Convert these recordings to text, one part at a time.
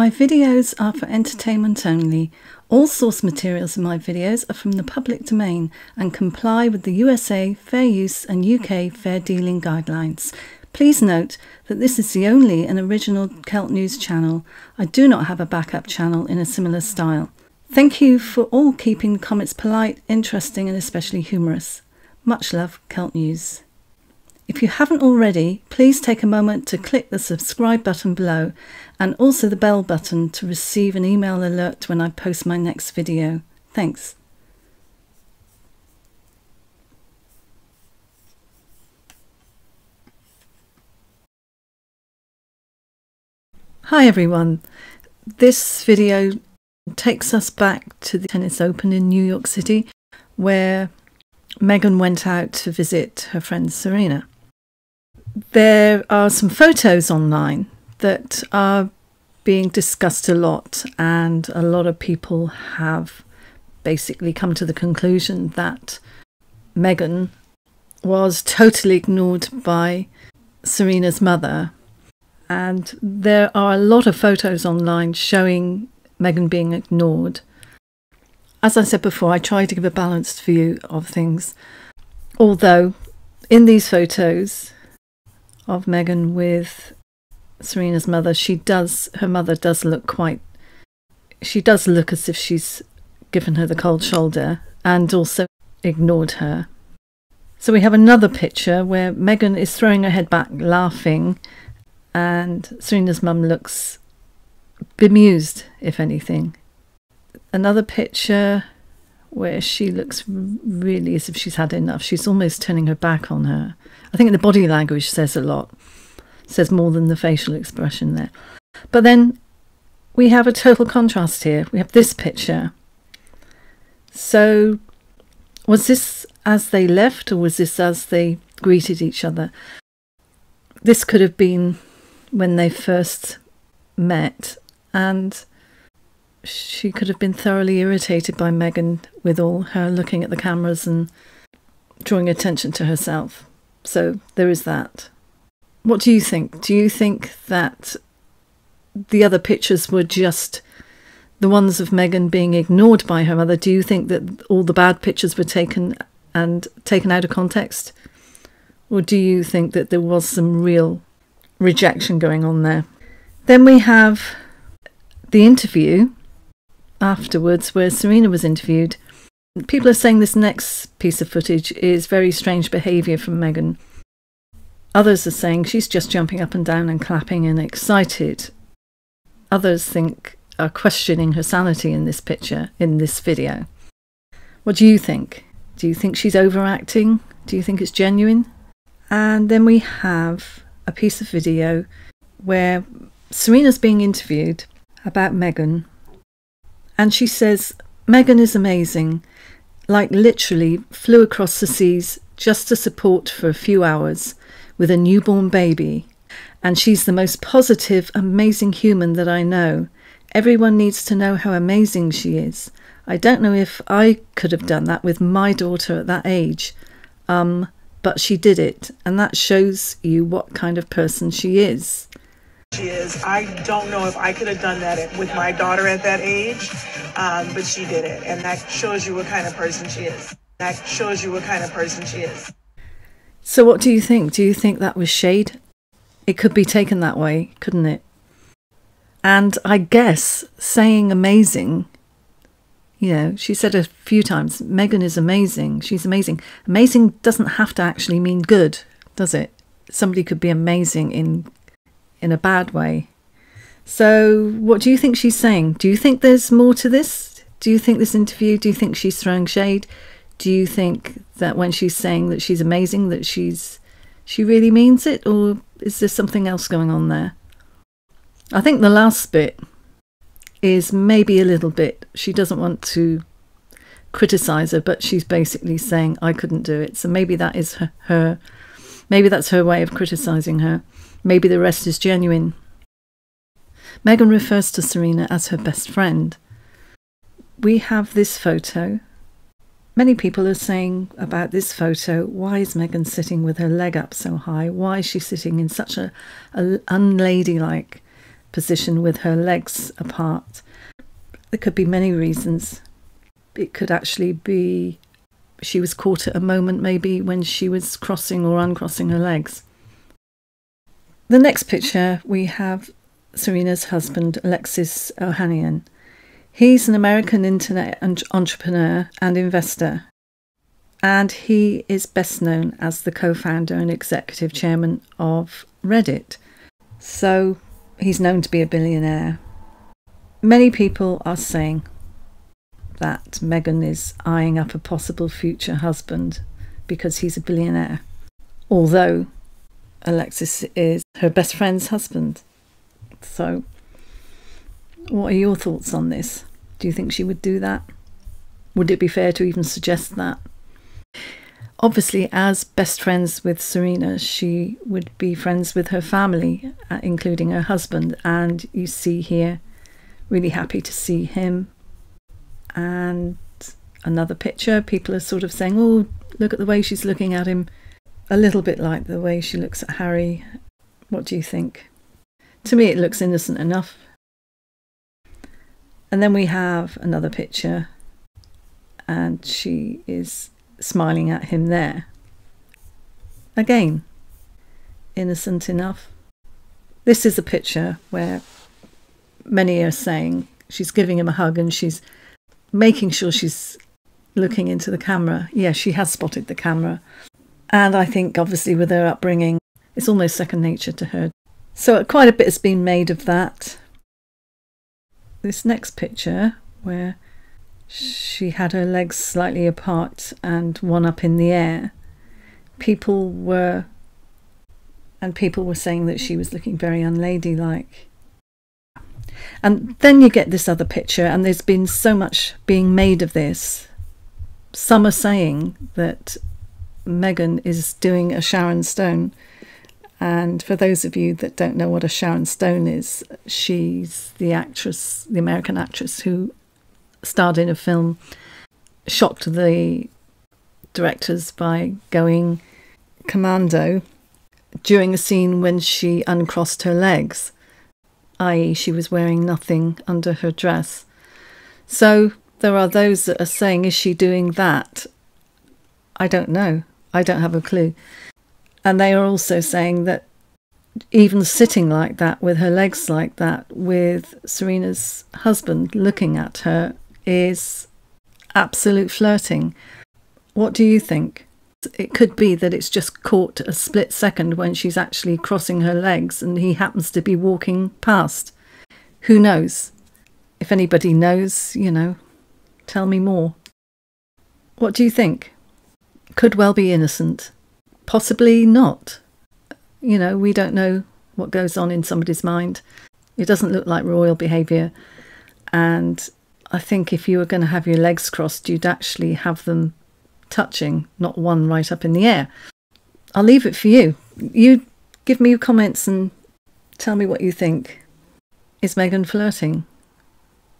My videos are for entertainment only. All source materials in my videos are from the public domain and comply with the USA Fair Use and UK Fair Dealing guidelines. Please note that this is the only and original Celt News channel. I do not have a backup channel in a similar style. Thank you for all keeping comments polite, interesting and especially humorous. Much love, Celt News. If you haven't already, please take a moment to click the subscribe button below and also the bell button to receive an email alert when I post my next video. Thanks. Hi everyone. This video takes us back to the Tennis Open in New York City, where Meghan went out to visit her friend Serena. There are some photos online that are being discussed a lot, and a lot of people have basically come to the conclusion that Meghan was totally ignored by Serena's mother. And there are a lot of photos online showing Meghan being ignored. As I said before, I try to give a balanced view of things. Although in these photos of Meghan with Serena's mother, her mother does look as if she's given her the cold shoulder and also ignored her. So we have another picture where Meghan is throwing her head back laughing, and Serena's mum looks bemused, if anything. Another picture where she looks really as if she's had enough. She's almost turning her back on her. I think the body language says a lot. It says more than the facial expression there. But then we have a total contrast here. We have this picture. So was this as they left, or was this as they greeted each other? This could have been when they first met, and she could have been thoroughly irritated by Meghan with all her looking at the cameras and drawing attention to herself. So there is that. What do you think? Do you think that the other pictures were just the ones of Meghan being ignored by her mother? Do you think that all the bad pictures were taken out of context? Or do you think that there was some real rejection going on there? Then we have the interview afterwards where Serena was interviewed. People are saying this next piece of footage is very strange behaviour from Meghan. Others are saying she's just jumping up and down and clapping and excited. Others think are questioning her sanity in this picture, in this video. What do you think? Do you think she's overacting? Do you think it's genuine? And then we have a piece of video where Serena's being interviewed about Meghan, and she says, "Meghan is amazing, like literally flew across the seas just to support for a few hours with a newborn baby, and she's the most positive, amazing human that I know. Everyone needs to know how amazing she is. I don't know if I could have done that with my daughter at that age, but she did it, and that shows you what kind of person she is. I don't know if I could have done that with my daughter at that age, but she did it, and that shows you what kind of person she is. That shows you what kind of person she is." So what do you think? Do you think that was shade? It could be taken that way, couldn't it? And I guess saying amazing, you know, she said a few times, Meghan is amazing, she's amazing. Amazing doesn't have to actually mean good, does it? Somebody could be amazing in a bad way. So what do you think she's saying? Do you think there's more to this? Do you think this interview, do you think she's throwing shade? Do you think that when she's saying that she's amazing, that she really means it? Or is there something else going on there? I think the last bit is maybe a little bit, she doesn't want to criticize her, but she's basically saying, I couldn't do it. So maybe that is maybe that's her way of criticizing her. Maybe the rest is genuine. Meghan refers to Serena as her best friend. We have this photo. Many people are saying about this photo, why is Meghan sitting with her leg up so high? Why is she sitting in such an unladylike position with her legs apart. There could be many reasons. It could actually be she was caught at a moment maybe when she was crossing or uncrossing her legs. The next picture we have Serena's husband, Alexis Ohanian. He's an American internet entrepreneur and investor, and he is best known as the co-founder and executive chairman of Reddit. So he's known to be a billionaire. Many people are saying that Meghan is eyeing up a possible future husband because he's a billionaire, although Alexis is her best friend's husband. So what are your thoughts on this? Do you think she would do that? Would it be fair to even suggest that? Obviously, as best friends with Serena, she would be friends with her family, including her husband. And you see here, really happy to see him. And another picture, people are sort of saying, oh, look at the way she's looking at him. A little bit like the way she looks at Harry. What do you think? To me, it looks innocent enough. And then we have another picture, and she is smiling at him there. Again, innocent enough. This is a picture where many are saying she's giving him a hug and she's making sure she's looking into the camera. Yeah, she has spotted the camera. And I think obviously with her upbringing, it's almost second nature to her. So quite a bit has been made of that. This next picture where she had her legs slightly apart and one up in the air, people were saying that she was looking very unladylike. And then you get this other picture, and there's been so much being made of this. Some are saying that Meghan is doing a Sharon Stone, and for those of you that don't know what a Sharon Stone is, she's the actress, the American actress who starred in a film, shocked the directors by going commando during a scene when she uncrossed her legs, i.e. she was wearing nothing under her dress. So there are those that are saying, is she doing that? I don't know. I don't have a clue. And they are also saying that even sitting like that, with her legs like that, with Serena's husband looking at her, is absolute flirting. What do you think? It could be that it's just caught a split second when she's actually crossing her legs and he happens to be walking past. Who knows? If anybody knows, you know, tell me more. What do you think? Could well be innocent. Possibly not. You know, we don't know what goes on in somebody's mind. It doesn't look like royal behaviour. And I think if you were going to have your legs crossed, you'd actually have them touching, not one right up in the air. I'll leave it for you. You give me your comments and tell me what you think. Is Meghan flirting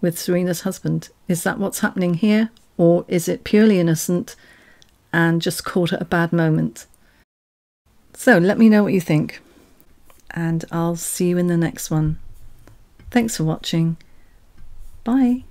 with Serena's husband? Is that what's happening here? Or is it purely innocent and just caught at a bad moment? So let me know what you think, and I'll see you in the next one. Thanks for watching. Bye.